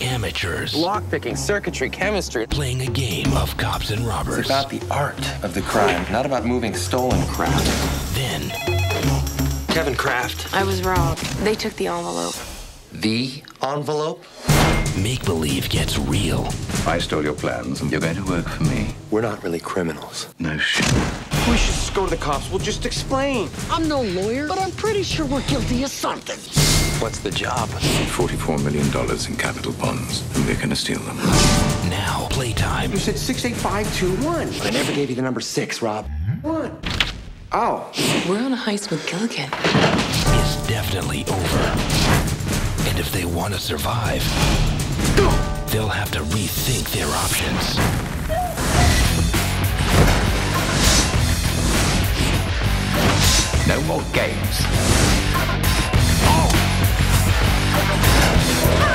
amateurs. Lockpicking, circuitry, chemistry. Playing a game of cops and robbers. It's about the art of the crime, not about moving stolen crap. Then... Kevin Kraft. I was wrong. They took the envelope. The envelope? Make-believe gets real. I stole your plans, and you're going to work for me. We're not really criminals. No shit. We should just go to the cops. We'll just explain. I'm no lawyer, but I'm pretty sure we're guilty of something. What's the job? $44 million in capital bonds, and we're going to steal them. Now, playtime. You said 6, 8, 5, 2, 1. I never gave you the number 6, Rob. What? Oh. We're on a heist with Gilligan. It's definitely over. And if they want to survive, they'll have to rethink their options. No more games. Oh.